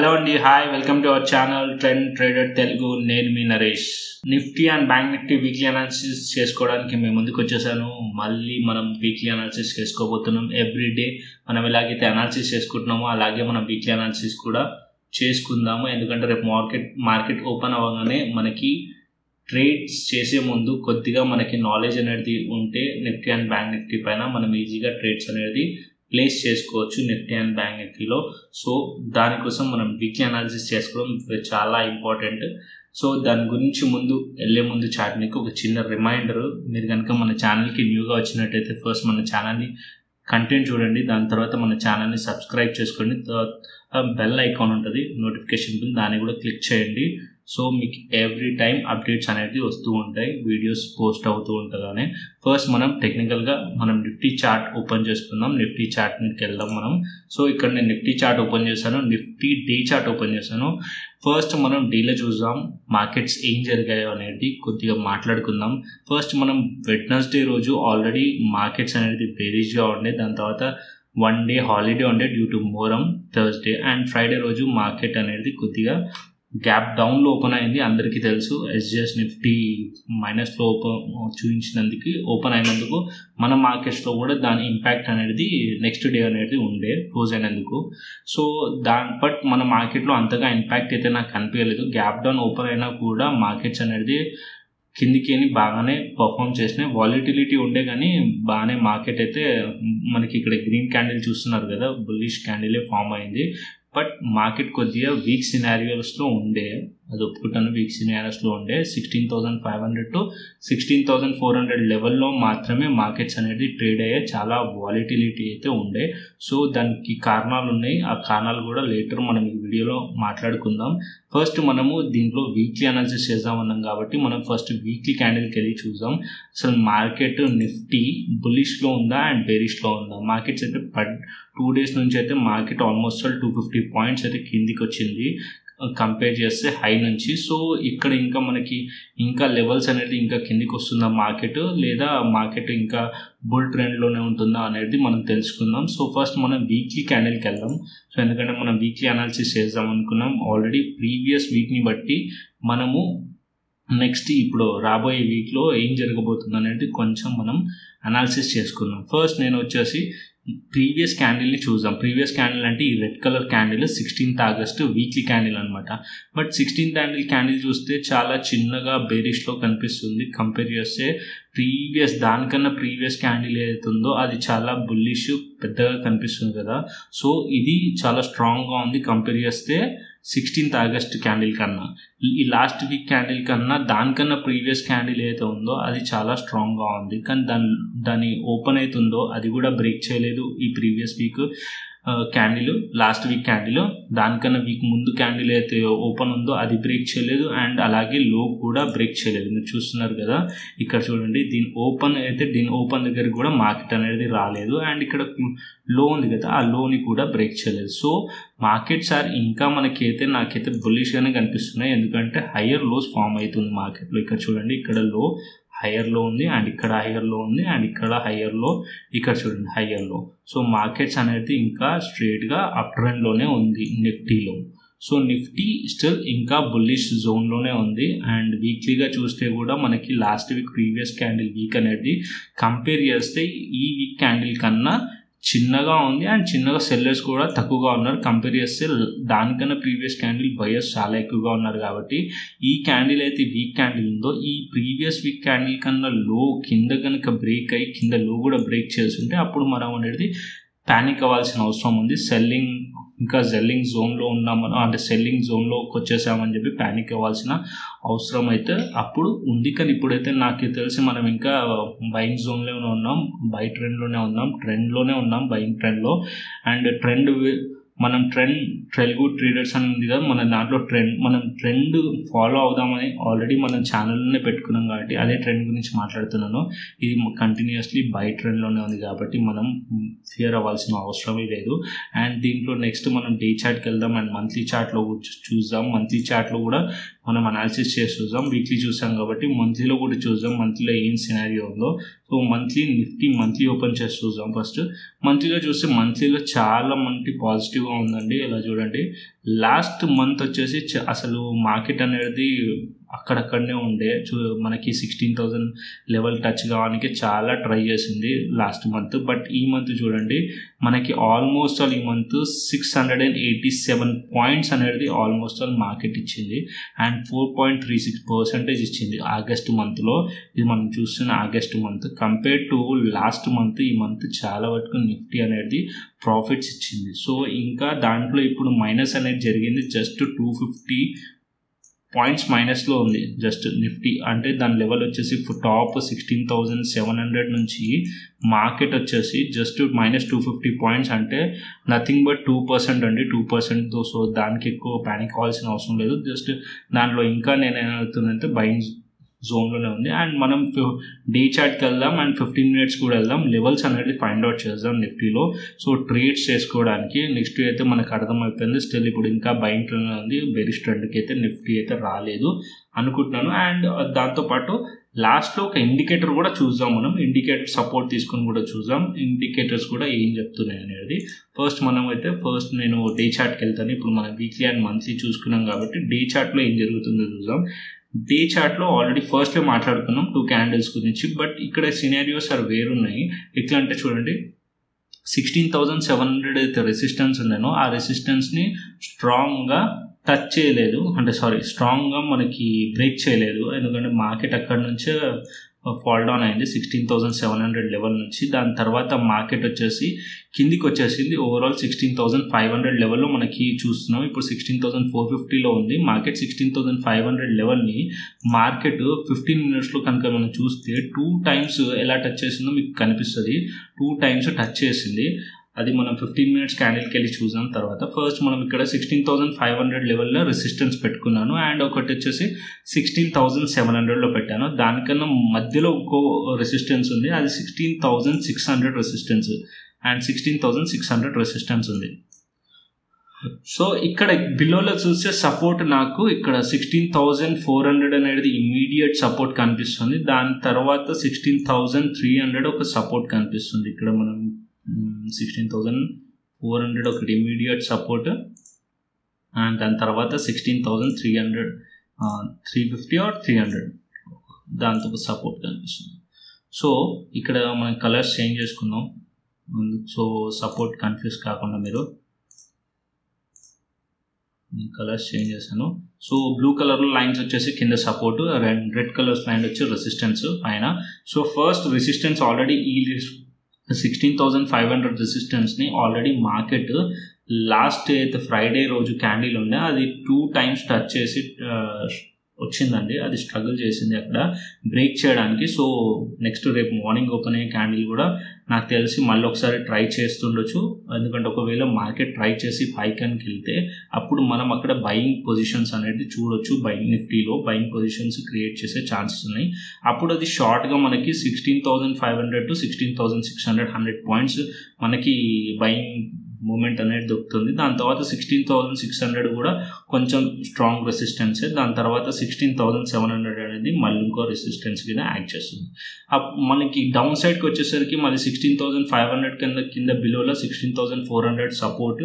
Hello అండి, hi, welcome to our channel trend trader Telugu. నేను మీ Naresh. Nifty and bank Nifty weekly analysis చేసుకోవడానికి మేము ముందుకు వచ్చేసాను. మళ్ళీ మనం వీక్లీ అనాలిసిస్ చేసుకోబోతున్నాం. ఎవ్రీడే మనం ఎలాగైతే అనాలిసిస్ చేసుకుంటున్నామో అలాగే మనం వీక్లీ అనాలిసిస్ కూడా చేసుకుందాము. ఎందుకంటే రేపు మార్కెట్ ఓపెన్ అవ్వగానే మనకి ట్రేడ్స్ చేసే ముందు కొద్దిగా మనకి నాలెడ్జ్ అనేది ఉంటే నిఫ్టీ అండ్ బ్యాంక్ నిఫ్టీ పైన మనం ఈజీగా ట్రేడ్స్ అనేది ప్లేస్ చేసుకోవచ్చు నిఫ్టీ అండ్ బ్యాంక్ నిఫ్టీలో. సో దానికోసం మనం వీక్లీ అనాలిసిస్ చేసుకోవడం చాలా ఇంపార్టెంట్. సో దాని గురించి వెళ్ళే ముందు చాట్ మీకు ఒక చిన్న రిమైండర్. మీరు కనుక మన ఛానల్కి న్యూగా వచ్చినట్టయితే ఫస్ట్ మన ఛానల్ని కంటెంట్ చూడండి, దాని తర్వాత మన ఛానల్ని సబ్స్క్రైబ్ చేసుకోండి. బెల్ ఐకాన్ ఉంటుంది, నోటిఫికేషన్ బిల్, దాన్ని కూడా క్లిక్ చేయండి. సో మీకు ఎవ్రీ టైం అప్డేట్స్ అనేది వస్తూ ఉంటాయి, వీడియోస్ పోస్ట్ అవుతూ ఉంటుందనే. ఫస్ట్ మనం టెక్నికల్గా మనం నిఫ్టీ చార్ట్ ఓపెన్ చేసుకుందాం. నిఫ్టీ చార్ట్ మీదకి వెళ్దాం మనం. సో ఇక్కడ నేను నిఫ్టీ చార్ట్ ఓపెన్ చేశాను, నిఫ్టీ డే చార్ట్ ఓపెన్ చేశాను. ఫస్ట్ మనం డేలో చూద్దాం మార్కెట్స్ ఏం జరిగాయో అనేది కొద్దిగా మాట్లాడుకుందాం. ఫస్ట్ మనం వెడ్నెస్డే రోజు ఆల్రెడీ మార్కెట్స్ అనేది బేరిష్గా ఉండే, దాని తర్వాత వన్ డే హాలిడే ఉండే due to Muharram Thursday and Friday రోజు మార్కెట్ అనేది కొద్దిగా గ్యాప్ డౌన్లో ఓపెన్ అయింది. అందరికీ తెలుసు ఎస్జిఎస్ నిఫ్టీ మైనస్లో చూపించినందుకు ఓపెన్ అయినందుకు మన మార్కెట్స్లో కూడా దాని ఇంపాక్ట్ అనేది నెక్స్ట్ డే అనేది ఉండే క్లోజ్ అయినందుకు. సో బట్ మన మార్కెట్లో అంతగా ఇంపాక్ట్ అయితే నాకు కనిపించలేదు. గ్యాప్ డౌన్ ఓపెన్ అయినా కూడా మార్కెట్స్ అనేది కిందికి బాగానే పర్ఫామ్ చేసినాయి. వాలిటిలిటీ ఉండే కానీ బాగానే మార్కెట్ అయితే మనకి ఇక్కడ గ్రీన్ క్యాండిల్ చూస్తున్నారు కదా, బుల్లిష్ క్యాండిలే ఫామ్ అయింది. బట్ మార్కెట్ కొద్దిగా వీక్ సినారియోస్లో ఉండే, అది ఒప్పుకుంటాను, వీక్ సినారియోస్లో ఉండే 16,500 టు 16,400 లెవెల్లో మాత్రమే మార్కెట్స్ అనేది ట్రేడ్ అయ్యే చాలా వాలిటిలిటీ అయితే ఉండే. సో దానికి కారణాలు ఉన్నాయి, ఆ కారణాలు కూడా లేటర్ మనం ఈ వీడియోలో మాట్లాడుకుందాం. ఫస్ట్ మనము దీంట్లో వీక్లీ అనాలిసిస్ చేద్దామన్నాం కాబట్టి మనం ఫస్ట్ వీక్లీ క్యాండిల్కి వెళ్ళి చూద్దాం అసలు మార్కెట్ నిఫ్టీ బులిష్లో ఉందా అండ్ బేరిష్లో ఉందా. మార్కెట్స్ అయితే 2 days నుంచి అయితే మార్కెట్ ఆల్మోస్ట్ 250 పాయింట్స్ అయితే కిందికి వచ్చింది కంపేర్ చేస్తే హై నుంచి. సో ఇక్కడ ఇంకా మనకి ఇంకా లెవెల్స్ అనేది ఇంకా కిందికి వస్తుందా మార్కెట్, లేదా మార్కెట్ ఇంకా బుల్ ట్రెండ్లోనే ఉంటుందా అనేది మనం తెలుసుకుందాం. సో ఫస్ట్ మనం వీక్లీ క్యాండిల్కి వెళ్దాం. సో ఎందుకంటే మనం వీక్లీ అనాలిసిస్ చేద్దాం అనుకున్నాం, ఆల్రెడీ ప్రీవియస్ వీక్ని బట్టి మనము నెక్స్ట్ ఇప్పుడు రాబోయే వీక్లో ఏం జరగబోతుంది అనేది కొంచెం మనం అనాలిసిస్ చేసుకుందాం. ఫస్ట్ నేను వచ్చేసి ప్రీవియస్ క్యాండిల్ని చూద్దాం. ప్రీవియస్ క్యాండిల్ అంటే ఈ red colour candle 16th August weekly candle అనమాట. బట్ 16th క్యాండిల్ చూస్తే చాలా చిన్నగా బేరిష్లో కనిపిస్తుంది కంపేర్ చేస్తే ప్రీవియస్ దానికన్నా ప్రీవియస్ క్యాండిల్ ఏదైతుందో అది చాలా బుల్లిష్ పెద్దగా కనిపిస్తుంది కదా. సో ఇది చాలా స్ట్రాంగ్గా ఉంది కంపేర్ చేస్తే 16th August క్యాండిల్ కన్నా. ఈ లాస్ట్ వీక్ క్యాండిల్ కన్నా దానికన్నా ప్రీవియస్ క్యాండిల్ ఏదైతే ఉందో అది చాలా స్ట్రాంగ్గా ఉంది. కానీ దాని ఓపెన్ అవుతుందో అది కూడా బ్రేక్ చేయలేదు. ఈ previous week candle, last week candle, దానికన్నా వీక్ ముందు క్యాండిల్ అయితే ఓపెన్ ఉందో అది బ్రేక్ చేయలేదు అండ్ అలాగే లో కూడా బ్రేక్ చేయలేదు. మీరు చూస్తున్నారు కదా ఇక్కడ చూడండి, దీని ఓపెన్ దగ్గర కూడా మార్కెట్ అనేది రాలేదు అండ్ ఇక్కడ లో ఉంది కదా, ఆ లోని కూడా బ్రేక్ చేయలేదు. సో మార్కెట్స్ ఆర్ ఇంకా నాకైతే బుల్లిష్గానే కనిపిస్తున్నాయి ఎందుకంటే హయ్యర్ లోస్ ఫామ్ అవుతుంది మార్కెట్లో. ఇక్కడ చూడండి, ఇక్కడ లో హయ్యర్లో ఉంది అండ్ ఇక్కడ హయ్యర్లో ఉంది అండ్ ఇక్కడ హయ్యర్లో, ఇక్కడ చూడండి హయ్యర్లో. సో మార్కెట్స్ అనేది ఇంకా స్ట్రేట్గా అప్ ట్రెండ్లోనే ఉంది నిఫ్టీలో. సో నిఫ్టీ స్టిల్ ఇంకా బుల్లిష్ జోన్లోనే ఉంది. అండ్ వీక్లీగా చూస్తే కూడా మనకి last week previous candle week అనేది కంపేర్ చేస్తే ఈ వీక్ క్యాండిల్ కన్నా చిన్నగా ఉంది అండ్ చిన్నగా సెల్లర్స్ కూడా తక్కువగా ఉన్నారు కంపేర్ చేస్తే దానికన్నా ప్రీవియస్ క్యాండిల్ బయర్స్ చాలా ఎక్కువగా ఉన్నారు. కాబట్టి ఈ క్యాండిల్ అయితే వీక్ క్యాండిల్ ఉందో ఈ ప్రీవియస్ వీక్ క్యాండిల్ కన్నా లో కింద కనుక బ్రేక్ అయ్యి కింద లో కూడా బ్రేక్ చేస్తుంటే అప్పుడు మనం అనేది ప్యానిక్ అవ్వాల్సిన అవసరం ఉంది. సెల్లింగ్ ఇంకా సెల్లింగ్ జోన్లో ఉన్నామని అంటే సెల్లింగ్ జోన్లోకి వచ్చేసామని చెప్పి ప్యానిక్ అవ్వాల్సిన అవసరం అయితే అప్పుడు ఉంది. కానీ ఇప్పుడైతే నాకు తెలిసి మనం ఇంకా బయింగ్ జోన్లోనే ఉన్నాం, బై ట్రెండ్లోనే ఉన్నాం, బయింగ్ ట్రెండ్లో. అండ్ మనం ట్రెండ్ తెలుగు ట్రేడర్స్ అని ఉంది కదా, మన దాంట్లో మనం ట్రెండ్ ఫాలో అవుదామని ఆల్రెడీ మనం ఛానల్లోనే పెట్టుకున్నాం కాబట్టి అదే ట్రెండ్ గురించి మాట్లాడుతున్నాను. ఇది కంటిన్యూస్లీ బై ట్రెండ్లోనే ఉంది కాబట్టి మనం ఫియర్ అవ్వాల్సిన అవసరమే లేదు. అండ్ దీంట్లో నెక్స్ట్ మనం డే చార్ట్కి వెళ్దాం అండ్ మంత్లీ చార్ట్లో చూద్దాం. మంత్లీ చార్ట్లో కూడా మనం అనాలిసిస్ చేసి చూద్దాం. వీక్లీ చూసాం కాబట్టి మంత్లీలో కూడా చూద్దాం, మంత్లీలో ఏం సినారియోలో. So monthly Nifty monthly open చేసి చూద్దాం. ఫస్ట్ మంత్లీలో చూస్తే మంత్లీలో చాలా మంది పాజిటివ్గా ఉందండి. ఇలా చూడండి, లాస్ట్ మంత్ వచ్చేసి అసలు మార్కెట్ అనేది అక్కడక్కడనే ఉండే మనకి 16,000 లెవెల్ టచ్ కావడానికి చాలా ట్రై చేసింది లాస్ట్ మంత్. బట్ ఈ మంత్ చూడండి మనకి ఆల్మోస్ట్ ఆల్ ఈ మంత్ 687 పాయింట్స్ అనేది ఆల్మోస్ట్ ఆల్ మార్కెట్ ఇచ్చింది అండ్ 4.36% ఇచ్చింది ఆగస్టు మంత్లో. ఇది మనం చూస్తున్న August month compare to last month ఈ మంత్ చాలా వరకు నిఫ్టీ అనేది ప్రాఫిట్స్ ఇచ్చింది. సో ఇంకా దాంట్లో ఇప్పుడు మైనస్ అనేది జరిగింది, జస్ట్ 250 పాయింట్స్ మైనస్లో ఉంది జస్ట్ నిఫ్టీ. అంటే దాని లెవెల్ వచ్చేసి టాప్ 16,700 నుంచి మార్కెట్ వచ్చేసి జస్ట్ -250 పాయింట్స్, అంటే నథింగ్ బట్ 2% అండి, 2%తో. సో దానికి ఎక్కువ ప్యానిక్ అవ్వాల్సిన అవసరం లేదు. జస్ట్ దాంట్లో ఇంకా నేను ఏమవుతుందంటే బయింగ్ జోన్లోనే ఉంది. అండ్ మనం డే చార్ట్కి వెళ్దాం అండ్ 15 మినిట్స్ కూడా వెళ్దాం, లెవెల్స్ అనేది ఫైండ్ అవుట్ చేద్దాం నిఫ్టీలో. సో ట్రేడ్స్ చేసుకోవడానికి నెక్స్ట్ అయితే మనకు అర్థమైపోయింది. స్టిల్ ఇప్పుడు ఇంకా బైంగ్లోనే ఉంది, బెరిష్ ట్రెండ్కి అయితే నిఫ్టీ అయితే రాలేదు అనుకుంటున్నాను. అండ్ దాంతోపాటు లాస్ట్లో ఒక ఇండికేటర్ కూడా చూద్దాం, మనం ఇండికేటర్ సపోర్ట్ తీసుకొని కూడా చూద్దాం, ఇండికేటర్స్ కూడా ఏం చెప్తున్నాయి అనేది. ఫస్ట్ మనం అయితే ఫస్ట్ నేను డే చార్ట్కి వెళ్తాను. ఇప్పుడు మనం వీక్లీ అండ్ మంత్లీ చూసుకున్నాం కాబట్టి డే చార్ట్లో ఏం జరుగుతుందో చూద్దాం. డే చార్ట్లో ఆల్రెడీ ఫస్ట్లో మాట్లాడుకున్నాం 2 క్యాండిల్స్ గురించి, బట్ ఇక్కడ సినారియోస్ అవి వేరున్నాయి. ఎట్లా అంటే చూడండి, 16,700 అయితే రెసిస్టెన్స్ ఉన్నానో ఆ రెసిస్టెన్స్ని స్ట్రాంగ్గా టచ్ చేయలేదు, అంటే సారీ స్ట్రాంగ్గా మనకి బ్రేక్ చేయలేదు. ఎందుకంటే మార్కెట్ అక్కడి నుంచే ఫాల్ డౌన్ అయింది 16,700 లెవెల్ నుంచి. దాని తర్వాత మార్కెట్ వచ్చేసి కిందికి వచ్చేసింది, ఓవరాల్ 16,500 లెవెల్లో మనకి చూస్తున్నాం. ఇప్పుడు 16,450లో ఉంది మార్కెట్. 16,500 లెవెల్ని మార్కెట్ 15 మినిట్స్లో కనుక మనం చూస్తే 2 టైమ్స్ ఎలా టచ్ చేసిందో మీకు కనిపిస్తుంది. 2 టైమ్స్ టచ్ చేసింది. అది మనం 15 మినిట్స్ క్యాండిల్కి వెళ్ళి చూసాం. తర్వాత ఫస్ట్ మనం ఇక్కడ 16,500 లెవెల్లో రెసిస్టెన్స్ పెట్టుకున్నాను అండ్ ఒకటి వచ్చేసి 16,700లో పెట్టాను. దానికన్నా మధ్యలో ఇంకో రెసిస్టెన్స్ ఉంది, అది 16,600 రెసిస్టెన్స్ అండ్ 16,600 రెసిస్టెన్స్ ఉంది. సో ఇక్కడ బిలోలో చూస్తే సపోర్ట్ నాకు ఇక్కడ 16,400 అనేది ఇమీడియట్ సపోర్ట్ కనిపిస్తుంది. దాని తర్వాత 16,300 ఒక సపోర్ట్ కనిపిస్తుంది. ఇక్కడ మనం 16,400 ఒకటి ఇమీడియట్ సపోర్ట్ అండ్ దాని తర్వాత 16,300 350 or 300 దాంతో సపోర్ట్ కనిపిస్తుంది. సో ఇక్కడ మనం కలర్స్ చేంజ్ చేసుకుందాం, సో సపోర్ట్ కన్ఫ్యూజ్ కాకుండా. మీరు కలర్స్ చేంజ్ చేశాను. సో బ్లూ కలర్ లైన్స్ వచ్చేసి కింద సపోర్ట్, రెడ్ కలర్ లైన్ వచ్చి రెసిస్టెన్స్ పైన. సో ఫస్ట్ రెసిస్టెన్స్ ఆల్రెడీ ఈ 16,500 రెసిస్టెన్స్ని ఆల్రెడీ మార్కెట్ లాస్ట్ అయితే ఫ్రైడే రోజు క్యాండిల్ ఉండే అది 2 టైమ్స్ టచ్ చేసి వచ్చిందండి. అది స్ట్రగుల్ చేసింది అక్కడ బ్రేక్ చేయడానికి. సో నెక్స్ట్ రేపు మార్నింగ్ ఓపెన్ అయ్యే క్యాండిల్ కూడా నాకు తెలిసి మళ్ళీ ఒకసారి ట్రై చేస్తుండొచ్చు. ఎందుకంటే ఒకవేళ మార్కెట్ ట్రై చేసి పైకానికి వెళ్తే అప్పుడు మనం అక్కడ బయింగ్ పొజిషన్స్ అనేది చూడొచ్చు. బయింగ్ నిఫ్టీలో బయింగ్ పొజిషన్స్ క్రియేట్ చేసే ఛాన్సెస్ ఉన్నాయి. అప్పుడు అది షార్ట్గా మనకి 16,500 to 16,600 100 పాయింట్స్ మనకి బయింగ్ మూమెంట్ అనేది దొరుకుతుంది. దాని తర్వాత 16,600 కూడా కొంచెం స్ట్రాంగ్ రెసిస్టెన్స్. దాని తర్వాత 16,700 అనేది మళ్ళీ ఇంకో రెసిస్టెన్స్ కింద యాక్ట్ చేస్తుంది. మనకి డౌన్ సైడ్కి వచ్చేసరికి మళ్ళీ 16,500 కింద బిలోలో 16,400 సపోర్ట్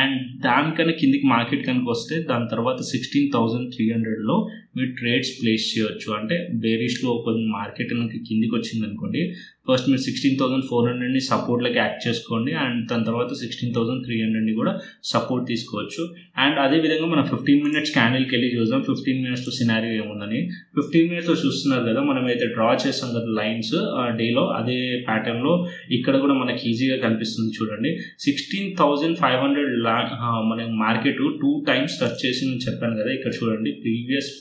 అండ్ దానికన్నా కిందికి మార్కెట్ కనుక వస్తే దాని తర్వాత 16,300లో మీరు ట్రేడ్స్ ప్లేస్ చేయొచ్చు. అంటే బేరిష్లో కొంచెం మార్కెట్ కనుక కిందికి వచ్చింది అనుకోండి, ఫస్ట్ మీరు 16,400ని సపోర్ట్లోకి యాక్ట్ చేసుకోండి అండ్ దాని తర్వాత 16,300ని కూడా సపోర్ట్ తీసుకోవచ్చు. అండ్ అదేవిధంగా మనం 15 మినిట్స్ క్యాండిల్కి వెళ్ళి చూద్దాం 15 మినిట్స్లో సినారియో ఏముందని. 15 మినిట్స్లో చూస్తున్నారు కదా, మనం అయితే డ్రా చేసాం కదా లైన్స్ డేలో, అదే ప్యాటర్న్లో ఇక్కడ కూడా మనకి ఈజీగా కనిపిస్తుంది చూడండి. 16,500 మన మార్కెట్ 2 టైమ్స్ టచ్ చేసి నేను చెప్పాను కదా. ఇక్కడ చూడండి ప్రీవియస్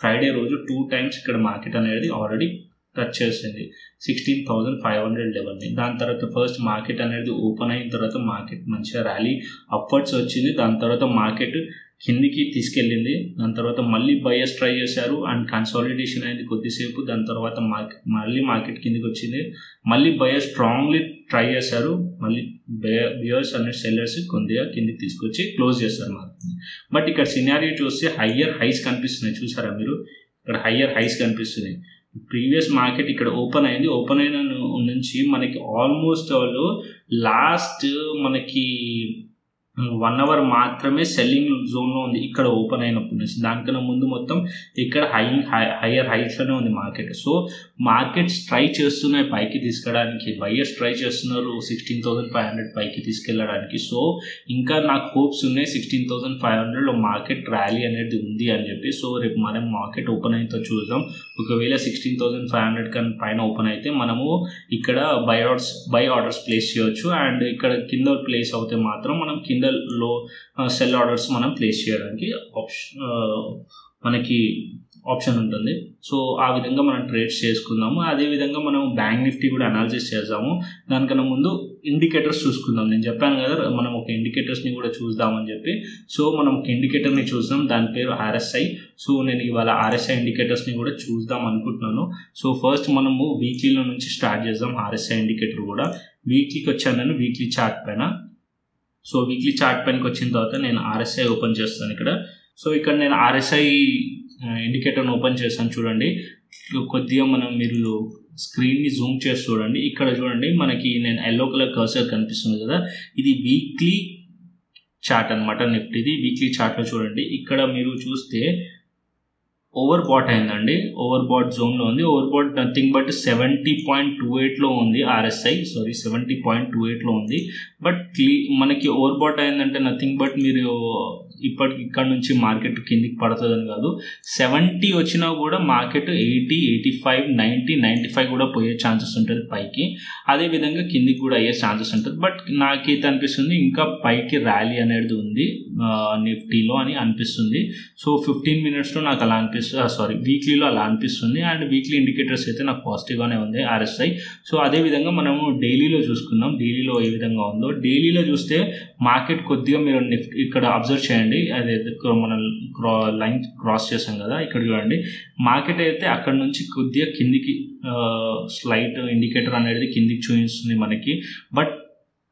ఫ్రైడే రోజు 2 టైమ్స్ ఇక్కడ మార్కెట్ అనేది ఆల్రెడీ టచ్ చేసింది 16,500 లెవెల్ని. దాని తర్వాత ఫస్ట్ మార్కెట్ అనేది ఓపెన్ అయిన తర్వాత మార్కెట్ మంచిగా ర్యాలీ అప్వర్డ్స్ వచ్చింది. దాని తర్వాత మార్కెట్ కిందికి తీసుకెళ్ళింది. దాని తర్వాత మళ్ళీ బయస్ ట్రై చేశారు అండ్ కన్సాలిడేషన్ అయింది కొద్దిసేపు. దాని తర్వాత మళ్ళీ మార్కెట్ కిందికి వచ్చింది. మళ్ళీ బయస్ స్ట్రాంగ్లీ ట్రై చేశారు, మళ్ళీ బియర్స్ అండ్ సెల్లర్స్ కొద్దిగా కిందికి తీసుకొచ్చి క్లోజ్ చేశారు మార్కెట్ని. బట్ ఇక్కడ సినారియో చూస్తే హయ్యర్ హైస్ కనిపిస్తున్నాయి, చూసారా మీరు? ఇక్కడ హయ్యర్ హైస్ కనిపిస్తున్నాయి. ప్రీవియస్ మార్కెట్ ఇక్కడ ఓపెన్ అయింది, ఓపెన్ అయిన నుంచి మనకి ఆల్మోస్ట్ వాళ్ళు లాస్ట్ మనకి 1 hour మాత్రమే సెల్లింగ్ జోన్లో ఉంది ఇక్కడ ఓపెన్ అయినప్పటి నుంచి. దానికన్నా ముందు మొత్తం ఇక్కడ హయ్యర్ హైట్లోనే ఉంది మార్కెట్. సో మార్కెట్స్ ట్రై చేస్తున్నాయి పైకి తీసుకెళ్ళడానికి, బయర్స్ ట్రై చేస్తున్నారు 16,500 పైకి తీసుకెళ్ళడానికి. సో ఇంకా నాకు హోప్స్ ఉన్నాయి 16,500లో మార్కెట్ ర్యాలీ అనేది ఉంది అని చెప్పి. సో రేపు మనం మార్కెట్ ఓపెన్ అయితే చూద్దాం. ఒకవేళ 16,500 కన్నా పైన ఓపెన్ అయితే మనము ఇక్కడ బై ఆర్డర్స్ ప్లేస్ చేయొచ్చు. అండ్ ఇక్కడ కింద ప్లేస్ అవుతే మాత్రం మనం కింద లో సెల్ ఆర్డర్స్ మనం ప్లేస్ చేయడానికి మనకి ఆప్షన్ ఉంటుంది. సో ఆ విధంగా మనం ట్రేడ్స్ చేసుకుందాము. అదేవిధంగా మనం బ్యాంక్ నిఫ్టీ కూడా అనాలిసిస్ చేద్దాము. దానికన్నా ముందు ఇండికేటర్స్ చూసుకుందాం. నేను చెప్పాను కదా మనం ఒక ఇండికేటర్స్ని కూడా చూద్దామని చెప్పి. సో మనం ఒక ఇండికేటర్ని చూద్దాం, దాని పేరు ఆర్ఎస్ఐ. సో నేను ఇవాళ ఆర్ఎస్ఐ ఇండికేటర్స్ని కూడా చూద్దాం అనుకుంటున్నాను. సో ఫస్ట్ మనము వీక్లీలో నుంచి స్టార్ట్ చేద్దాం. ఆర్ఎస్ఐ ఇండికేటర్ కూడా వీక్లీకి వచ్చాను నేను, వీక్లీ చార్ట్ పైన. సో వీక్లీ చార్ట్ పైనకి వచ్చిన తర్వాత నేను ఆర్ఎస్ఐ ఓపెన్ చేస్తాను ఇక్కడ. సో ఇక్కడ నేను ఆర్ఎస్ఐ ఇండికేటర్ని ఓపెన్ చేస్తాను. చూడండి కొద్దిగా మీరు స్క్రీన్ని జూమ్ చేసి చూడండి. ఇక్కడ చూడండి మనకి నేను ఎల్లో కలర్ కర్సర్ కనిపిస్తుంది కదా, ఇది వీక్లీ చార్ట్ అనమాట నిఫ్టీది. వీక్లీ చార్ట్లో చూడండి ఇక్కడ మీరు చూస్తే ఓవర్ బాట్ అయిందండి, ఓవర్ బాట్ జోన్లో ఉంది. ఓవర్ బాట్ నథింగ్ బట్ 70.28లో ఉంది ఆర్ఎస్ఐ, సారీ 70.28లో ఉంది. బట్ మనకి ఓవర్ బాట్ అయిందంటే నథింగ్ బట్ మీరు ఇప్పటికి ఇక్కడ నుంచి మార్కెట్ కిందికి పడుతుందని కాదు, 70 వచ్చినా కూడా మార్కెట్ 80, 85, 90, 95 కూడా పోయే ఛాన్సెస్ ఉంటుంది పైకి. అదేవిధంగా కిందికి కూడా అయ్యే ఛాన్సెస్ ఉంటుంది. బట్ నాకైతే అనిపిస్తుంది ఇంకా పైకి ర్యాలీ అనేది ఉంది నిఫ్టీలో అని అనిపిస్తుంది. సో 15 minutesలో నాకు అలా అనిపిస్తుంది, సారీ వీక్లీలో అలా అనిపిస్తుంది. అండ్ వీక్లీ ఇండికేటర్స్ అయితే నాకు పాజిటివ్గానే ఉంది ఆర్ఎస్ఐ. సో అదేవిధంగా మనము డైలీలో చూసుకుందాం, డైలీలో ఏ విధంగా ఉందో. డైలీలో చూస్తే మార్కెట్ కొద్దిగా మీరు నిఫ్టీ ఇక్కడ అబ్జర్వ్ చేయండి, అదే మనం లైన్ క్రాస్ చేసాం కదా ఇక్కడ చూడండి. మార్కెట్ అయితే అక్కడ నుంచి కొద్దిగా కిందికి స్లైట్ ఇండికేటర్ అనేది కిందికి చూపిస్తుంది మనకి. బట్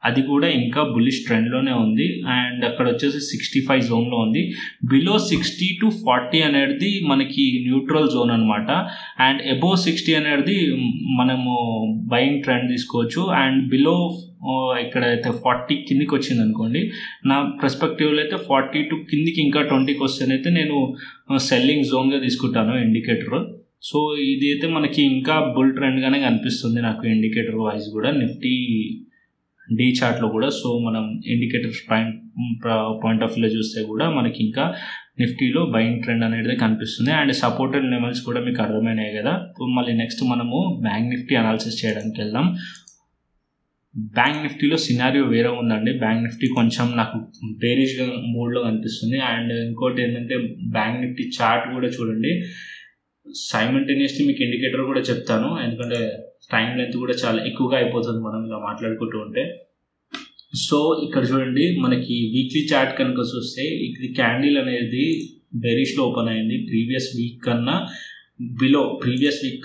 అది కూడా ఇంకా బుల్లిష్ ట్రెండ్లోనే ఉంది. అండ్ అక్కడ వచ్చేసి 65 జోన్లో ఉంది. బిలో 60 to 40 అనేది మనకి న్యూట్రల్ జోన్ అనమాట. అండ్ అబోవ్ 60 అనేది మనము బయింగ్ ట్రెండ్ తీసుకోవచ్చు. అండ్ బిలో ఇక్కడైతే 40 కిందికి వచ్చింది అనుకోండి, నా పర్స్పెక్టివ్లో అయితే 42 కిందికి ఇంకా 20కి వస్తేనైతే నేను సెల్లింగ్ జోన్గా తీసుకుంటాను ఇండికేటర్. సో ఇది అయితే మనకి ఇంకా బుల్ ట్రెండ్గానే కనిపిస్తుంది నాకు ఇండికేటర్ వైజ్ కూడా, నిఫ్టీ డే చార్ట్లో కూడా. సో మనం ఇండికేటర్ పాయింట్ ఆఫ్ వ్యూలో చూస్తే కూడా మనకి ఇంకా నిఫ్టీలో బయింగ్ ట్రెండ్ అనేది కనిపిస్తుంది. అండ్ సపోర్టెడ్ లెవెల్స్ కూడా మీకు అర్థమైనాయి కదా. మళ్ళీ నెక్స్ట్ మనము బ్యాంక్ నిఫ్టీ అనాలిసిస్ చేయడానికి వెళ్దాం. బ్యాంక్ నిఫ్టీలో సినారియో వేరే ఉందండి. బ్యాంక్ నిఫ్టీ కొంచెం నాకు బేరిష్గా మూడ్లో కనిపిస్తుంది. అండ్ ఇంకోటి ఏంటంటే బ్యాంక్ నిఫ్టీ చార్ట్ కూడా చూడండి. సైమల్టేనియస్లీ మీకు ఇండికేటర్ కూడా చెప్తాను, ఎందుకంటే టైం లెంత్ కూడా చాలా ఎక్కువగా అయిపోతుంది మనం ఇలా మాట్లాడుకుంటూ ఉంటే. సో ఇక్కడ చూడండి మనకి వీక్లీ చార్ట్ కనుక చూస్తే ఇది క్యాండిల్ అనేది బెరిష్లో ఓపెన్ అయింది. ప్రీవియస్ వీక్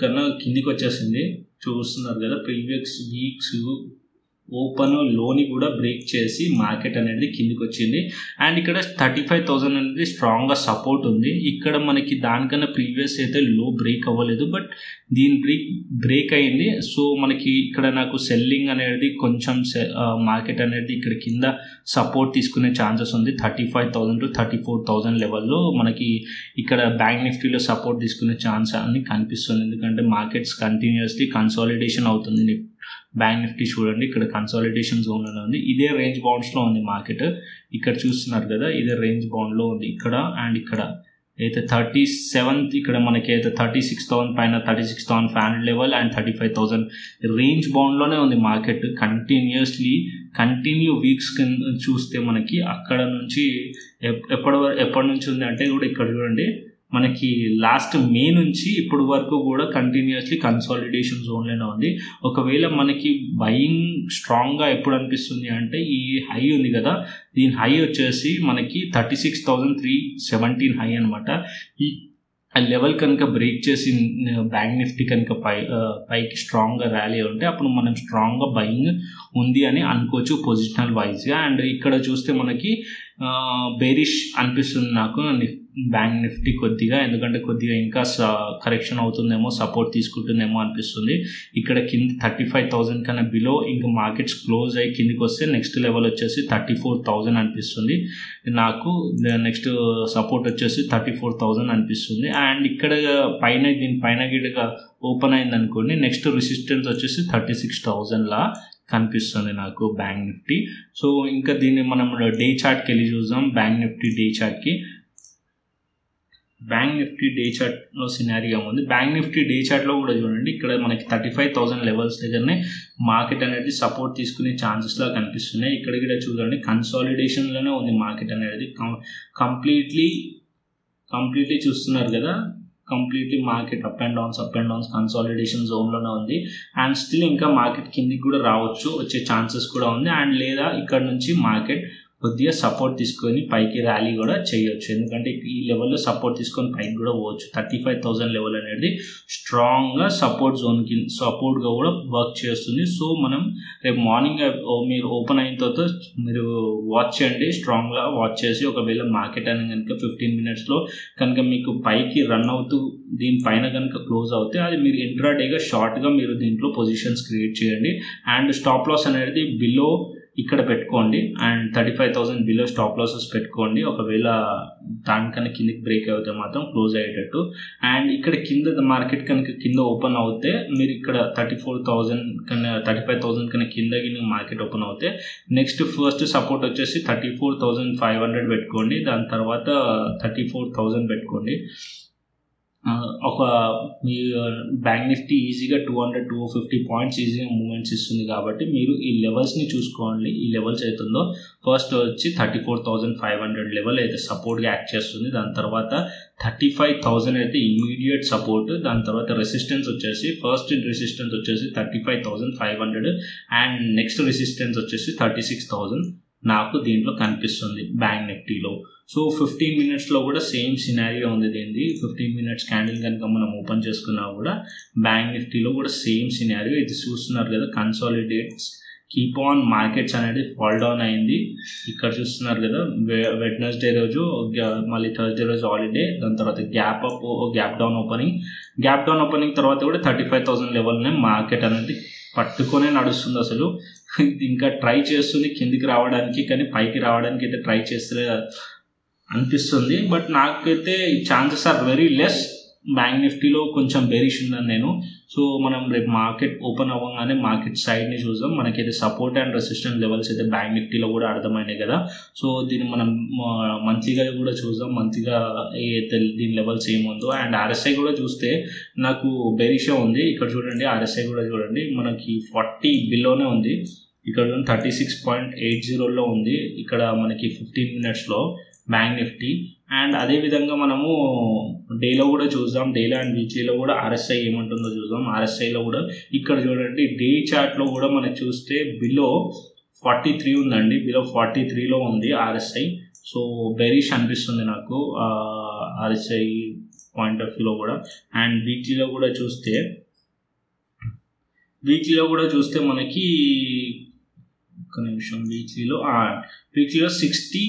కన్నా కిందికి వచ్చేసింది, చూస్తున్నారు కదా. ప్రీవియస్ వీక్స్ ఓపెన్ లోని కూడా బ్రేక్ చేసి మార్కెట్ అనేది కిందికి వచ్చింది. అండ్ ఇక్కడ 35,000 అనేది స్ట్రాంగ్గా సపోర్ట్ ఉంది. ఇక్కడ మనకి దానికన్నా ప్రీవియస్ అయితే లో బ్రేక్ అవ్వలేదు, బట్ దీని బ్రేక్ అయింది. సో మనకి ఇక్కడ నాకు సెల్లింగ్ అనేది కొంచెం మార్కెట్ అనేది ఇక్కడ కింద సపోర్ట్ తీసుకునే ఛాన్సెస్ ఉంది. 35,000 to 34,000 లెవెల్లో మనకి ఇక్కడ బ్యాంక్ నిఫ్టీలో సపోర్ట్ తీసుకునే ఛాన్స్ అని కనిపిస్తుంది. ఎందుకంటే మార్కెట్స్ కంటిన్యూస్లీ కన్సాలిడేషన్ అవుతుంది. బ్యాంక్ నిఫ్టీ చూడండి ఇక్కడ కన్సాలిడేషన్ జోన్లోనే ఉంది. ఇదే రేంజ్ బౌండ్స్లో ఉంది మార్కెట్, ఇక్కడ చూస్తున్నారు కదా ఇదే రేంజ్ బౌండ్లో ఉంది ఇక్కడ. అండ్ ఇక్కడ అయితే 37th ఇక్కడ మనకి అయితే 36,000 పైన 36,500 లెవెల్ అండ్ 35,000 రేంజ్ బౌండ్లోనే ఉంది మార్కెట్ కంటిన్యూ వీక్స్ చూస్తే మనకి అక్కడ నుంచి ఎప్పటి నుంచి ఉంది అంటే కూడా ఇక్కడ చూడండి మనకి లాస్ట్ మే నుంచి ఇప్పటి వరకు కూడా కంటిన్యూస్లీ కన్సాలిడేషన్ జోన్లోనే ఉంది. ఒకవేళ మనకి బయింగ్ స్ట్రాంగ్గా ఎప్పుడు అనిపిస్తుంది అంటే ఈ హై ఉంది కదా, దీని హై వచ్చేసి మనకి 36,317 హై అనమాట. ఈ లెవెల్ కనుక బ్రేక్ చేసి బ్యాంక్ నిఫ్టీ కనుక పైకి స్ట్రాంగ్గా ర్యాలీ ఉంటే అప్పుడు మనం స్ట్రాంగ్గా బయింగ్ ఉంది అని అనుకోవచ్చు పొజిషనల్ వైజ్గా. అండ్ ఇక్కడ చూస్తే మనకి బేరిష్ అనిపిస్తుంది నాకు బ్యాంక్ నిఫ్టీ కొద్దిగా, ఎందుకంటే కొద్దిగా ఇంకా కరెక్షన్ అవుతుందేమో, సపోర్ట్ తీసుకుంటుందేమో అనిపిస్తుంది. ఇక్కడ కింద 35,000 కన్నా బిలో ఇంకా మార్కెట్స్ క్లోజ్ అయ్యి కిందికి వస్తే నెక్స్ట్ లెవెల్ వచ్చేసి 34,000 అనిపిస్తుంది నాకు. నెక్స్ట్ సపోర్ట్ వచ్చేసి 34,000 అనిపిస్తుంది. అండ్ ఇక్కడ పైన దీనిపైన గిడగా ఓపెన్ అయిందనుకోండి, నెక్స్ట్ రెసిస్టెన్స్ వచ్చేసి 36,000లా కనిపిస్తుంది నాకు బ్యాంక్ నిఫ్టీ. సో ఇంకా దీన్ని మనం డే చార్ట్కి వెళ్ళి చూద్దాం. బ్యాంక్ నిఫ్టీ డే చార్ట్కి బ్యాంక్ నిఫ్టీ డే చార్ట్లో సినారియో ఉంది. బ్యాంక్ నిఫ్టీ డే చార్ట్లో కూడా చూడండి, ఇక్కడ మనకి 35,000 లెవెల్స్ దగ్గరనే మార్కెట్ అనేది సపోర్ట్ తీసుకునే ఛాన్సెస్లా కనిపిస్తున్నాయి. ఇక్కడ కూడా చూడండి కన్సాలిడేషన్లోనే ఉంది మార్కెట్ అనేది. కంప్లీట్లీ చూస్తున్నారు కదా, completely market up and downs consolidation జోన్లోనే ఉంది. అండ్ స్టిల్ ఇంకా మార్కెట్ కిందికి కూడా రావచ్చు, వచ్చే ఛాన్సెస్ కూడా ఉంది. అండ్ లేదా ఇక్కడ నుంచి మార్కెట్ కొద్దిగా సపోర్ట్ తీసుకొని పైకి ర్యాలీ కూడా చేయొచ్చు, ఎందుకంటే ఈ లెవెల్లో సపోర్ట్ తీసుకొని పైకి కూడా పోవచ్చు. 35,000 లెవెల్ అనేది స్ట్రాంగ్గా సపోర్ట్ జోన్కి సపోర్ట్గా కూడా వర్క్ చేస్తుంది. సో మనం రేపు మార్నింగ్ మీరు ఓపెన్ అయిన తర్వాత మీరు వాచ్ చేయండి, స్ట్రాంగ్గా వాచ్ చేసి ఒకవేళ మార్కెట్ అని కనుక 15 minutesలో కనుక మీకు పైకి రన్ అవుతూ దీనిపైన కనుక క్లోజ్ అవుతే అది మీరు ఇంట్రాడేగా షార్ట్గా మీరు దీంట్లో పొజిషన్స్ క్రియేట్ చేయండి. అండ్ స్టాప్ లాస్ అనేది బిలో ఇక్కడ పెట్టుకోండి, అండ్ 35,000 బిలో స్టాప్ లాసెస్ పెట్టుకోండి. ఒకవేళ దానికన్నా కిందకి బ్రేక్ అవుతే మాత్రం క్లోజ్ అయ్యేటట్టు. అండ్ ఇక్కడ కింద మార్కెట్ కనుక కింద ఓపెన్ అవుతే మీరు ఇక్కడ 34,000 కన్నా 35,000 కన్నా కింద మార్కెట్ ఓపెన్ అవుతే నెక్స్ట్ ఫస్ట్ సపోర్ట్ వచ్చేసి 34,500 పెట్టుకోండి, దాని తర్వాత 34,000 పెట్టుకోండి. ఒక మీ బ్యాంక్ నిఫ్టీ ఈజీగా 250 పాయింట్స్ ఈజీగా మూవ్మెంట్స్ ఇస్తుంది కాబట్టి మీరు ఈ లెవెల్స్ని చూసుకోండి. ఈ లెవెల్స్ అవుతుందో ఫస్ట్ వచ్చి 34,500 లెవెల్ అయితే సపోర్ట్గా యాక్ట్ చేస్తుంది, దాని తర్వాత 35,000 అయితే ఇమీడియట్ సపోర్ట్, దాని తర్వాత రెసిస్టెన్స్ వచ్చేసి ఫస్ట్ రెసిస్టెన్స్ వచ్చేసి 35,500 అండ్ నెక్స్ట్ రెసిస్టెన్స్ వచ్చేసి 36,000 నాకు దీంట్లో కనిపిస్తుంది బ్యాంక్ నిఫ్టీలో. సో 15 minutesలో కూడా సేమ్ సినారియో ఉంది దీనిది. 15 minutes క్యాండిల్ కనుక మనం ఓపెన్ చేసుకున్నా కూడా బ్యాంక్ నిఫ్టీలో కూడా సేమ్ సినారియో. ఇది చూస్తున్నారు కదా కన్సాలిడేట్స్ కీప్ ఆన్ మార్కెట్స్ అనేది ఫాల్ డౌన్ అయింది. ఇక్కడ చూస్తున్నారు కదా వెడ్నెస్డే రోజు, మళ్ళీ థర్స్డే రోజు హాలిడే, దాని తర్వాత గ్యాప్ డౌన్ ఓపెనింగ్ తర్వాత కూడా 35,000 లెవెల్నే మార్కెట్ అనేది పట్టుకొనే నడుస్తుంది. అసలు ఇంకా ట్రై చేస్తుంది కిందికి రావడానికి, కానీ పైకి రావడానికి అయితే ట్రై చేస్తలే అనిపిస్తుంది. బట్ నాకైతే chances are very less. Bank నిఫ్టీలో కొంచెం బేరిష్ ఉందని నేను. సో మనం రేపు మార్కెట్ ఓపెన్ అవ్వగానే మార్కెట్ సైడ్ని చూద్దాం. మనకైతే సపోర్ట్ అండ్ రెసిస్టెన్స్ లెవెల్స్ అయితే బ్యాంక్ నిఫ్టీలో కూడా అర్థమైనాయి కదా. సో దీన్ని మనం మంత్లీగా కూడా చూద్దాం, మంత్లీగా ఏదైతే దీని లెవెల్స్ ఏముందో. అండ్ ఆర్ఎస్ఐ కూడా చూస్తే నాకు బేరిషే ఉంది. ఇక్కడ చూడండి ఆర్ఎస్ఐ కూడా చూడండి మనకి 40 బిలోనే ఉంది. ఇక్కడ 36.80లో ఉంది ఇక్కడ మనకి 15 minutesలో బ్యాంక్ నిఫ్టీ. అండ్ అదేవిధంగా మనము డేలో కూడా చూద్దాం, డేలో అండ్ వీక్లీలో కూడా ఆర్ఎస్ఐ ఏమంటుందో చూద్దాం. ఆర్ఎస్ఐలో కూడా ఇక్కడ చూడండి డే చార్ట్లో కూడా మనం చూస్తే బిలో 43 ఉందండి, బిలో 43లో ఉంది ఆర్ఎస్ఐ. సో బెరిష్ అనిపిస్తుంది నాకు ఆర్ఎస్ఐ పాయింట్ ఆఫ్ వ్యూలో కూడా. అండ్ వీక్లీలో కూడా చూస్తే మనకి ఒక నిమిషం, వీక్లీలో 60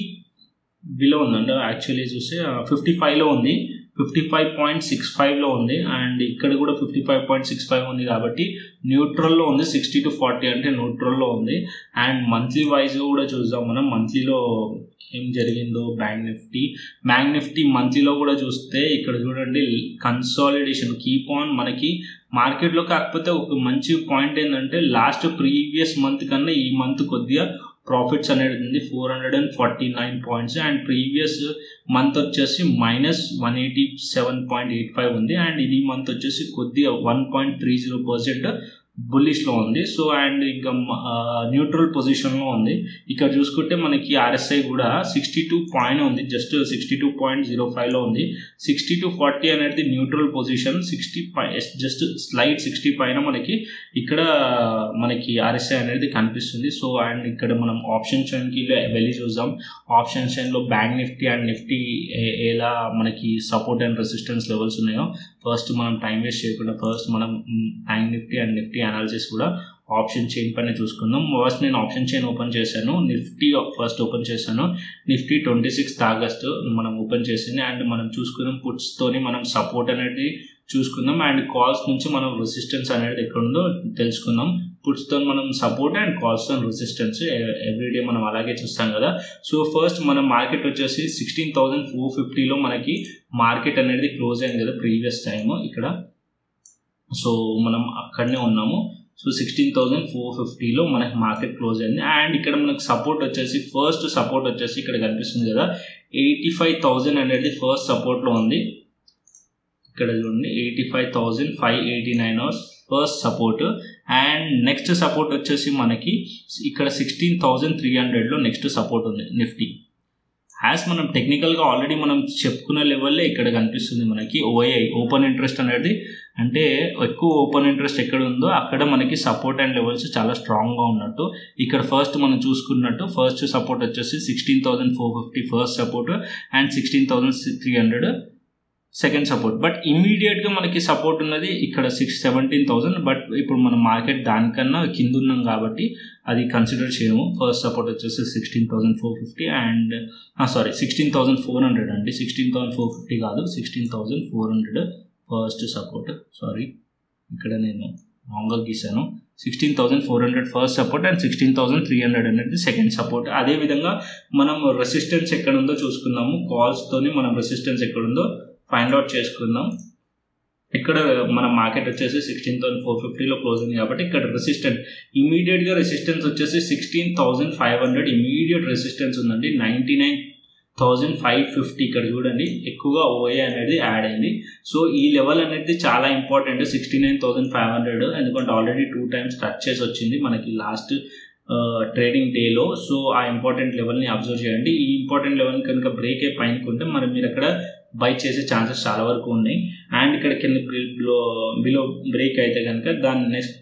బిలో ఉందండి. యాక్చువల్లీ చూస్తే 55లో ఉంది, 55.65లో ఉంది. అండ్ ఇక్కడ కూడా 55.65 ఉంది కాబట్టి న్యూట్రల్లో ఉంది. 60-40 అంటే న్యూట్రల్లో ఉంది. అండ్ మంత్లీ వైజ్ కూడా చూద్దాం మనం మంత్లీలో ఏం జరిగిందో. బ్యాంక్ నిఫ్టీ మంత్లీలో కూడా చూస్తే ఇక్కడ చూడండి కన్సాలిడేషన్ కీప్ ఆన్ మనకి మార్కెట్లో. కాకపోతే ఒక మంచి పాయింట్ ఏంటంటే లాస్ట్ ప్రీవియస్ మంత్ కన్నా ఈ మంత్ కొద్దిగా ప్రాఫిట్స్ అనేది ఉంది 449 పాయింట్స్. అండ్ ప్రీవియస్ మంత్ వచ్చేసి -187.85 ఉంది. అండ్ ఇది మంత్ వచ్చేసి కొద్దిగా 1.30% బుల్లిష్ లో ఉంది. సో అండ్ ఇంకా న్యూట్రల్ పొజిషన్ లో ఉంది. ఇక్కడ చూసుకుంటే మనకి ఆర్ఎస్ఐ కూడా 62 పాయింట్ ఉంది, జస్ట్ 62.05 లో ఉంది. 60 to 40 అనేది న్యూట్రల్ పొజిషన్, 60 జస్ట్ స్లైడ్ 60 పైన మనకి ఇక్కడ మనకి ఆర్ఎస్ఐ అనేది కనిపిస్తుంది. సో అండ్ ఇక్కడ మనం ఆప్షన్ చైన్కి వెళ్ళి చూద్దాం. ఆప్షన్ చైన్లో బ్యాంక్ నిఫ్టీ అండ్ నిఫ్టీ ఎలా మనకి సపోర్ట్ అండ్ రెసిస్టెన్స్ లెవెల్స్ ఉన్నాయో ఫస్ట్ మనం టైం వేస్ట్ చేయకుండా ఫస్ట్ మనం bank Nifty and Nifty analysis కూడా ఆప్షన్ చైన్ పైన చూసుకుందాం. ఫస్ట్ నేను ఆప్షన్ చైన్ ఓపెన్ చేశాను, నిఫ్టీ ఫస్ట్ ఓపెన్ చేశాను. నిఫ్టీ 26 August మనం ఓపెన్ చేసింది. అండ్ మనం చూసుకుందాం పుట్స్తోని మనం సపోర్ట్ అనేది చూసుకుందాం అండ్ కాల్స్ నుంచి మనం రెసిస్టెన్స్ అనేది ఎక్కడ ఉందో తెలుసుకుందాం. పుట్స్తో మనం సపోర్ట్ అండ్ కాల్స్తో రెసిస్టెన్స్ ఎవ్రీడే మనం అలాగే చూస్తాం కదా. సో ఫస్ట్ మనం మార్కెట్ వచ్చేసి 16,450లో మనకి మార్కెట్ అనేది క్లోజ్ అయింది కదా ప్రీవియస్ టైము ఇక్కడ. సో మనం అక్కడనే ఉన్నాము. సో 16,450లో మనకి మార్కెట్ క్లోజ్ అయింది. అండ్ ఇక్కడ మనకు సపోర్ట్ వచ్చేసి ఫస్ట్ సపోర్ట్ వచ్చేసి ఇక్కడ కనిపిస్తుంది కదా 85,000 అనేది ఫస్ట్ సపోర్ట్లో ఉంది. ఇక్కడ చూడండి 85,589 first support. And next support వచ్చేసి మనకి ఇక్కడ 16,300లో నెక్స్ట్ సపోర్ట్ ఉంది నిఫ్టీ. యాజ్ మనం టెక్నికల్గా ఆల్రెడీ మనం చెప్పుకున్న లెవెల్లో ఇక్కడ కనిపిస్తుంది మనకి ఓఐ ఓపెన్ ఇంట్రెస్ట్ అనేది, అంటే ఎక్కువ ఓపెన్ ఇంట్రెస్ట్ ఎక్కడ ఉందో అక్కడ మనకి సపోర్ట్ అండ్ లెవెల్స్ చాలా స్ట్రాంగ్గా ఉన్నట్టు. ఇక్కడ ఫస్ట్ మనం చూసుకున్నట్టు ఫస్ట్ సపోర్ట్ వచ్చేసి 16,450 first support and 16,300 second support. But ఇమీడియట్గా మనకి సపోర్ట్ ఉన్నది ఇక్కడ 17,000. బట్ ఇప్పుడు మన మార్కెట్ దానికన్నా కింద ఉన్నాం కాబట్టి అది కన్సిడర్ చేయము. ఫస్ట్ సపోర్ట్ వచ్చేసి 16,450 అండ్ సారీ 16,400 అండి, 16,450 కాదు 16,400 ఫస్ట్ సపోర్ట్. సారీ ఇక్కడ నేను రాంగ్గా గీశాను. 16,400 ఫస్ట్ సపోర్ట్ అండ్ 16,300 అనేది సెకండ్ సపోర్ట్. అదేవిధంగా మనం రెసిస్టెన్స్ ఎక్కడ ఉందో చూసుకుందాము. కాల్స్తోని మనం రెసిస్టెన్స్ ఎక్కడ ఉందో ఫైండ్ అవుట్ చేసుకుందాం. ఇక్కడ మన మార్కెట్ వచ్చేసి 16,450లో క్లోజింగ్ కాబట్టి ఇక్కడ రెసిస్టెన్స్ ఇమీడియట్గా రెసిస్టెన్స్ వచ్చేసి 16,500 ఇమీడియట్ రెసిస్టెన్స్ ఉందండి. 99,550 ఇక్కడ చూడండి ఎక్కువగా ఓఏ అనేది యాడ్ అయింది. సో ఈ లెవెల్ అనేది చాలా ఇంపార్టెంట్ 69,500, ఎందుకంటే ఆల్రెడీ 2 times టచ్ చేసి వచ్చింది మనకి లాస్ట్ ట్రేడింగ్ డేలో. సో ఆ ఇంపార్టెంట్ లెవెల్ని అబ్జర్వ్ చేయండి. ఈ ఇంపార్టెంట్ లెవెల్ని కనుక బ్రేక్ అయ్యి పైనుకుంటే మరి మీరు అక్కడ బై చేసే ఛాన్సెస్ చాలా వరకు ఉన్నాయి. అండ్ ఇక్కడ కింద బిలో బ్రేక్ అయితే కనుక దాని నెక్స్ట్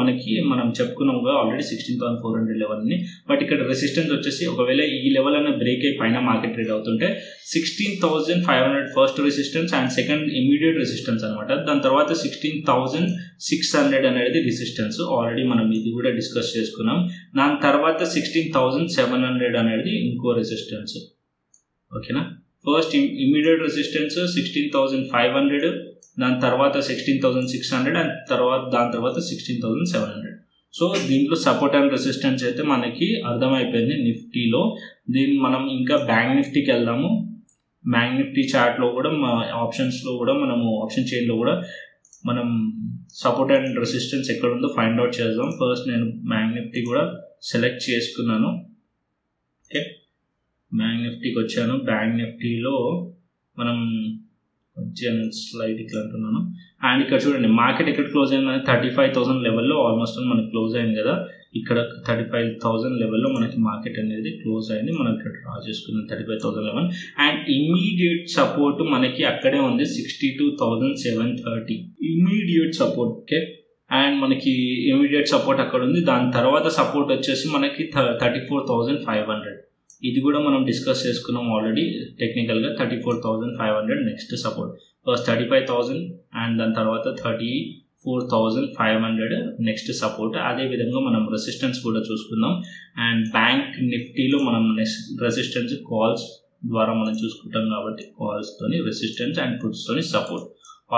మనకి మనం చెప్పుకున్నాం ఆల్రెడీ 16,400 లెవెల్ని. బట్ ఇక్కడ రెసిస్టెన్స్ వచ్చేసి ఒకవేళ ఈ లెవెల్ అన్న బ్రేక్ అయ్యి పైన మార్కెట్ ట్రేడ్ అవుతుంటే 16,500 first resistance and second immediate resistance అనమాట. దాని తర్వాత 16,600 అనేది రెసిస్టెన్స్, ఆల్రెడీ మనం ఇది కూడా డిస్కస్ చేసుకున్నాం. దాని తర్వాత 16,700 అనేది ఇంకో రెసిస్టెన్స్. ఓకేనా, ఫస్ట్ ఇమీడియట్ రెసిస్టెన్స్ 16,500, దాని తర్వాత 16,600 అండ్ తర్వాత దాని తర్వాత 16,700. సో దీంట్లో సపోర్ట్ అండ్ రెసిస్టెన్స్ అయితే మనకి అర్థమైపోయింది నిఫ్టీలో. దీన్ని మనం ఇంకా బ్యాంక్ నిఫ్టీకి వెళ్దాము. బ్యాంక్ నిఫ్టీ చార్ట్లో కూడా ఆప్షన్స్లో కూడా మనము ఆప్షన్ చైన్లో కూడా మనం సపోర్ట్ అండ్ రెసిస్టెన్స్ ఎక్కడ ఉందో ఫైండ్ అవుట్ చేద్దాం. ఫస్ట్ నేను బ్యాంక్ నిఫ్టీ కూడా సెలెక్ట్ చేసుకున్నాను. ఓకే, బ్యాంక్ నిఫ్టీకి వచ్చాను. బ్యాంక్ నిఫ్టీలో మనం వచ్చాను స్లైడ్ ఇట్లా అంటున్నాను. అండ్ ఇక్కడ చూడండి మార్కెట్ ఎక్కడ క్లోజ్ అయింది, 35,000 లెవెల్లో ఆల్మోస్ట్ మనకి క్లోజ్ అయింది కదా. ఇక్కడ 35,000 లెవెల్లో మనకి మార్కెట్ అనేది క్లోజ్ అయింది. మనం ఇక్కడ డ్రా చేసుకున్నాం 35,011. అండ్ ఇమీడియట్ సపోర్ట్ మనకి అక్కడే ఉంది 62,730 ఇమీడియట్ సపోర్ట్. ఓకే, అండ్ మనకి ఇమీడియట్ సపోర్ట్ అక్కడ ఉంది. దాని తర్వాత సపోర్ట్ వచ్చేసి మనకి 34,500, ఇది కూడా మనం డిస్కస్ చేసుకున్నాం ఆల్రెడీ టెక్నికల్గా. 34,500 నెక్స్ట్ సపోర్ట్, ఫస్ట్ 35,000 అండ్ దాని తర్వాత 34,500 నెక్స్ట్ సపోర్ట్. అదేవిధంగా మనం రెసిస్టెన్స్ కూడా చూసుకుందాం. అండ్ బ్యాంక్ నిఫ్టీలో మనం నెక్స్ట్ రెసిస్టెన్స్ కాల్స్ ద్వారా మనం చూసుకుంటాం కాబట్టి కాల్స్తోని రెసిస్టెన్స్ అండ్ పుట్స్తోని సపోర్ట్.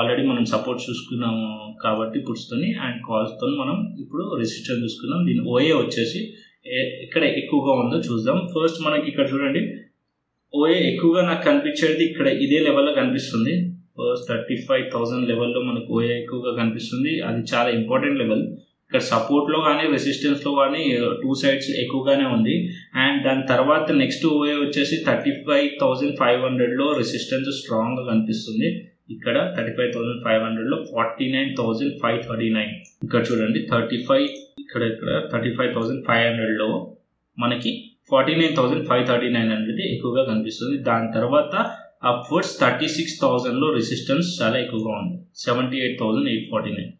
ఆల్రెడీ మనం సపోర్ట్ చూసుకున్నాము కాబట్టి పుట్స్తోని అండ్ కాల్స్తో మనం ఇప్పుడు రెసిస్టెన్స్ చూసుకుందాం. దీని ఓఏ వచ్చేసి ఇక్కడ ఎక్కువగా ఉందో చూద్దాం. ఫస్ట్ మనకి ఇక్కడ చూడండి ఓఏ ఎక్కువగా నాకు కనిపించేది ఇక్కడ ఇదే లెవెల్లో కనిపిస్తుంది. ఫస్ట్ 35,000 లెవెల్లో మనకు ఓఏ ఎక్కువగా కనిపిస్తుంది. అది చాలా ఇంపార్టెంట్ లెవెల్. ఇక్కడ సపోర్ట్లో కానీ రెసిస్టెన్స్లో కానీ 2 sides ఎక్కువగానే ఉంది. అండ్ దాని తర్వాత నెక్స్ట్ ఓఏ వచ్చేసి 35,500లో రెసిస్టెన్స్ స్ట్రాంగ్గా కనిపిస్తుంది. ఇక్కడ 35,500 లో 49,539 ఇక్కడ చూడండి 35 ఇక్కడ 35,500 లో మనకి 49,539 అనేది ఎక్కువగా కనిపిస్తుంది. దాని తర్వాత అప్వర్డ్స్ 36,000 లో రెసిస్టెన్స్ చాలా ఎక్కువగా ఉంది 78,849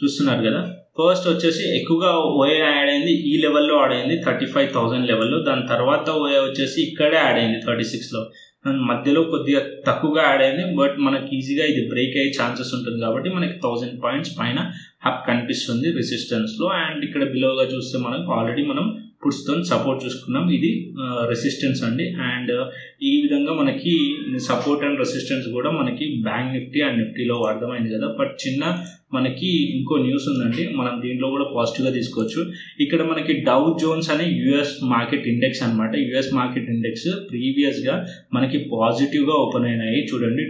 చూస్తున్నారు కదా. ఫస్ట్ వచ్చేసి ఎక్కువగా ఓఏ యాడ్ అయింది ఈ లెవెల్లో యాడ్ అయింది 35,000 లెవెల్లో. దాని తర్వాత ఓఏ వచ్చేసి ఇక్కడే యాడ్ అయింది 36లో, మధ్యలో కొద్దిగా తక్కువగా యాడ్ అయింది. బట్ మనకి ఈజీగా ఇది బ్రేక్ అయ్యే ఛాన్సెస్ ఉంటుంది కాబట్టి మనకి 1000 పాయింట్స్ పైన హబ్ కనిపిస్తుంది రెసిస్టెన్స్లో. అండ్ ఇక్కడ బిలోగా చూస్తే మనకు ఆల్రెడీ మనం పుట్స్తో సపోర్ట్ చూసుకున్నాం, ఇది రెసిస్టెన్స్ అండి. అండ్ ఈ విధంగా మనకి సపోర్ట్ అండ్ రెసిస్టెన్స్ కూడా మనకి బ్యాంక్ నిఫ్టీ అండ్ నిఫ్టీలో అర్థమైంది కదా. బట్ చిన్న మనకి ఇంకో న్యూస్ ఉందండి, మనం దీంట్లో కూడా పాజిటివ్గా తీసుకోవచ్చు. ఇక్కడ మనకి డౌ జోన్స్ అనే యుఎస్ మార్కెట్ ఇండెక్స్ అనమాట, యుఎస్ మార్కెట్ ఇండెక్స్ ప్రీవియస్గా మనకి పాజిటివ్గా ఓపెన్ అయినాయి చూడండి,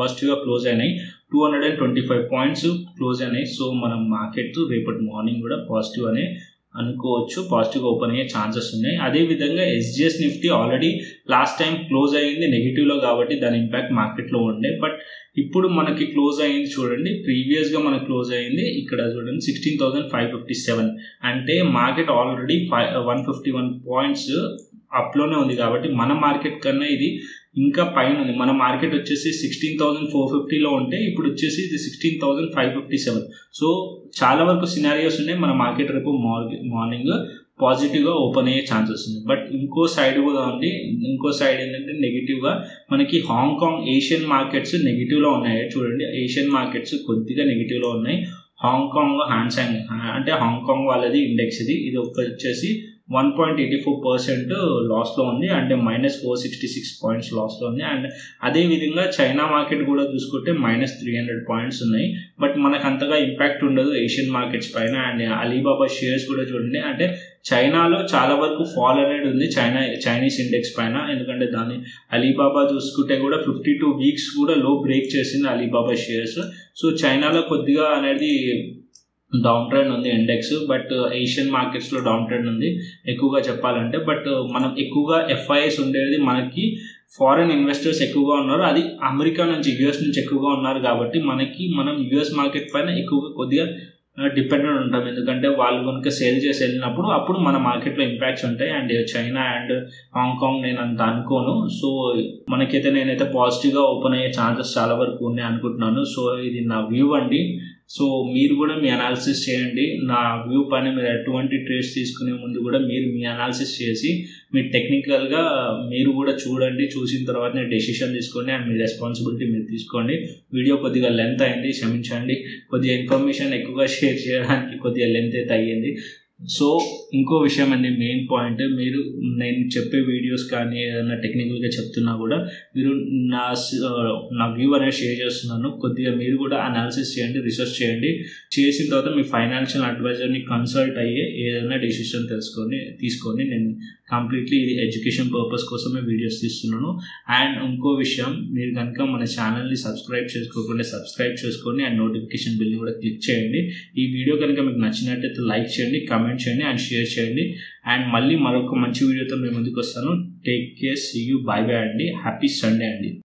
పాజిటివ్గా క్లోజ్ అయినాయి 225 పాయింట్స్ క్లోజ్ అయినాయి. సో మనం మార్కెట్ రేపటి మార్నింగ్ కూడా పాజిటివ్ అనే అనుకోవచ్చు, పాజిటివ్గా ఓపెన్ అయ్యే ఛాన్సెస్ ఉన్నాయి. అదేవిధంగా ఎస్జిఎస్ Nifty already last time close అయ్యింది నెగిటివ్లో కాబట్టి దాని ఇంపాక్ట్ మార్కెట్లో ఉండే, బట్ ఇప్పుడు మనకి క్లోజ్ అయ్యింది చూడండి, ప్రీవియస్గా మనకు క్లోజ్ అయ్యింది ఇక్కడ చూడండి 16,557, అంటే మార్కెట్ ఆల్రెడీ 151 పాయింట్స్ అప్లోనే ఉంది కాబట్టి మన మార్కెట్ కన్నా ఇది ఇంకా పైన ఉంది. మన మార్కెట్ వచ్చేసి 16,450లో ఉంటే ఇప్పుడు వచ్చేసి ఇది 16,557. సో చాలా వరకు సినారియోస్ ఉన్నాయి మన మార్కెట్ రేపు మార్నింగ్ పాజిటివ్గా ఓపెన్ అయ్యే ఛాన్సెస్ ఉంది. బట్ ఇంకో సైడ్ కూడా ఉంది, ఇంకో సైడ్ ఏంటంటే నెగిటివ్గా మనకి హాంకాంగ్ ఏషియన్ మార్కెట్స్ నెగిటివ్లో ఉన్నాయి చూడండి, ఏషియన్ మార్కెట్స్ కొద్దిగా నెగిటివ్లో ఉన్నాయి. హాంకాంగ్ హ్యాంగ్ సెంగ్ అంటే హాంకాంగ్ వాళ్ళది ఇండెక్స్ ఇది వచ్చేసి 1.84% లాస్లో ఉంది, అంటే -466 పాయింట్స్ లాస్లో ఉంది. అండ్ అదేవిధంగా చైనా మార్కెట్ కూడా చూసుకుంటే -300 పాయింట్స్ ఉన్నాయి, బట్ మనకు అంతగా ఇంపాక్ట్ ఉండదు ఏషియన్ మార్కెట్స్ పైన. అండ్ అలీబాబా షేర్స్ కూడా చూడండి, అంటే చైనాలో చాలా వరకు ఫాల్ అనేది ఉంది చైనీస్ ఇండెక్స్ పైన, ఎందుకంటే దాన్ని అలీబాబా చూసుకుంటే కూడా 52 వీక్స్ కూడా లో బ్రేక్ చేసింది అలీబాబా షేర్స్. సో చైనాలో కొద్దిగా అనేది డౌన్ ట్రెండ్ ఉంది ఇండెక్స్, బట్ ఏషియన్ మార్కెట్స్లో డౌన్ ట్రెండ్ ఉంది ఎక్కువగా చెప్పాలంటే. బట్ మనం ఎక్కువగా ఎఫ్ఐఎస్ ఉండేది మనకి ఫారెన్ ఇన్వెస్టర్స్ ఎక్కువగా ఉన్నారు, అది అమెరికా నుంచి యూఎస్ నుంచి ఎక్కువగా ఉన్నారు కాబట్టి మనకి మనం యూఎస్ మార్కెట్ పైన ఎక్కువగా కొద్దిగా డిపెండెంట్ ఉంటాం, ఎందుకంటే వాళ్ళు కనుక సేల్ చేసి వెళ్ళినప్పుడు అప్పుడు మన మార్కెట్లో ఇంపాక్ట్స్ ఉంటాయి. అండ్ చైనా అండ్ హాంకాంగ్ నేను అంత అనుకోను. సో మనకైతే నేనైతే పాజిటివ్గా ఓపెన్ అయ్యే ఛాన్సెస్ చాలా వరకు ఉన్నాయి అనుకుంటున్నాను. సో ఇది నా వ్యూ అండి. సో మీరు కూడా మీ అనాలిసిస్ చేయండి, నా వ్యూ పైన మీరు ఎటువంటి ట్రేడ్స్ తీసుకునే ముందు కూడా మీరు మీ అనాలిసిస్ చేసి మీరు టెక్నికల్గా మీరు కూడా చూడండి, చూసిన తర్వాతనే డెసిషన్ తీసుకోండి అండ్ మీ రెస్పాన్సిబిలిటీ మీరు తీసుకోండి. వీడియో కొద్దిగా లెంత్ అయింది క్షమించండి, కొద్దిగా ఇన్ఫర్మేషన్ ఎక్కువగా షేర్ చేయడానికి కొద్దిగా లెంత్ అయితే అయ్యింది. సో ఇంకో విషయం అండి, మెయిన్ పాయింట్ మీరు నేను చెప్పే వీడియోస్ కానీ ఏదైనా టెక్నికల్గా చెప్తున్నా కూడా మీరు నా వ్యూ అనేది షేర్ చేస్తున్నాను, కొద్దిగా మీరు కూడా అనాలిసిస్ చేయండి, రీసెర్చ్ చేయండి, చేసిన తర్వాత మీ ఫైనాన్షియల్ అడ్వైజర్ని కన్సల్ట్ అయ్యే ఏదైనా డెసిషన్ తీసుకోండి. నేను కంప్లీట్లీ ఇది ఎడ్యుకేషన్ పర్పస్ కోసమే వీడియోస్ తీస్తున్నాను. అండ్ ఇంకో విషయం, మీరు కనుక మన ఛానల్ని సబ్స్క్రైబ్ చేసుకోకుండా సబ్స్క్రైబ్ చేసుకోండి అండ్ నోటిఫికేషన్ బిల్ని కూడా క్లిక్ చేయండి. ఈ వీడియో కనుక మీకు నచ్చినట్టయితే లైక్ చేయండి, కమెంట్ చేయండి అండ్ షేర్ చేయండి. అండ్ మళ్ళీ మరొక మంచి వీడియోతో మేము ముందుకు వస్తాను. Take care, see you, bye bye అండి, హ్యాపీ సండే అండి.